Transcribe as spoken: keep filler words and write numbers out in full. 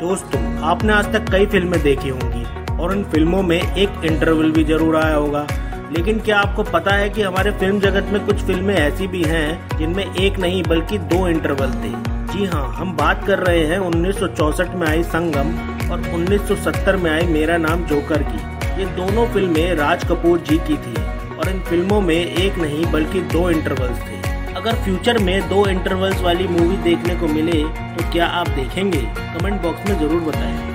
दोस्तों, आपने आज तक कई फिल्में देखी होंगी और उन फिल्मों में एक इंटरवल भी जरूर आया होगा, लेकिन क्या आपको पता है कि हमारे फिल्म जगत में कुछ फिल्में ऐसी भी हैं जिनमें एक नहीं बल्कि दो इंटरवल थे। जी हाँ, हम बात कर रहे हैं उन्नीस सौ चौंसठ में आई संगम और उन्नीस सौ सत्तर में आई मेरा नाम जोकर की। ये दोनों फिल्में राज कपूर जी की थी और इन फिल्मों में एक नहीं बल्कि दो इंटरवल्स थे। अगर फ्यूचर में दो इंटरवल्स वाली मूवी देखने को मिले तो क्या आप देखेंगे? कमेंट बॉक्स में जरूर बताएं।